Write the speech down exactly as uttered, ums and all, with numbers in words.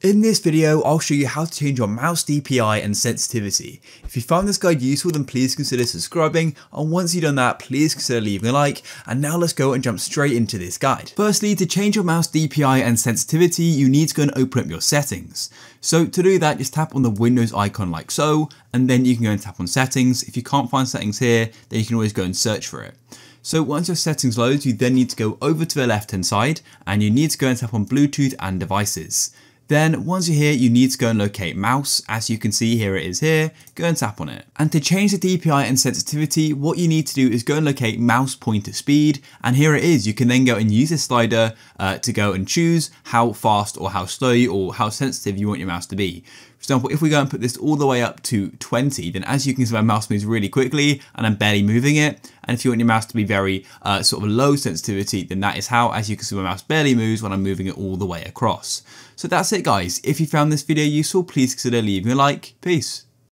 In this video, I'll show you how to change your mouse D P I and sensitivity. If you found this guide useful, then please consider subscribing, and once you've done that, please consider leaving a like. And now let's go and jump straight into this guide. Firstly, to change your mouse D P I and sensitivity, you need to go and open up your settings. So to do that, just tap on the Windows icon like so, and then you can go and tap on settings. If you can't find settings here, then you can always go and search for it. So once your settings loads, you then need to go over to the left hand side, and you need to go and tap on Bluetooth and devices. Then once you're here, you need to go and locate mouse. As you can see, here it is here, go and tap on it. And to change the D P I and sensitivity, what you need to do is go and locate mouse pointer speed. And here it is, you can then go and use this slider uh, to go and choose how fast or how slow or how sensitive you want your mouse to be. For example, if we go and put this all the way up to twenty, then as you can see, my mouse moves really quickly and I'm barely moving it. And if you want your mouse to be very uh, sort of low sensitivity, then that is how, as you can see, my mouse barely moves when I'm moving it all the way across. So that's it guys. If you found this video useful, please consider leaving a like. Peace.